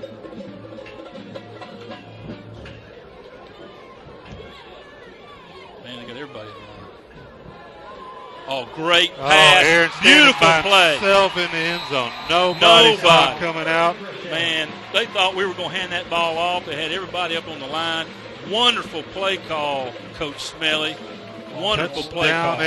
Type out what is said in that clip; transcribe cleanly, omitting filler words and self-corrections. Man, they got everybody around. Oh, great pass. Oh, beautiful play. Self in the end zone. Nobody saw it coming out. Man, they thought we were going to hand that ball off. They had everybody up on the line. Wonderful play call, Coach Smelly. Wonderful play call.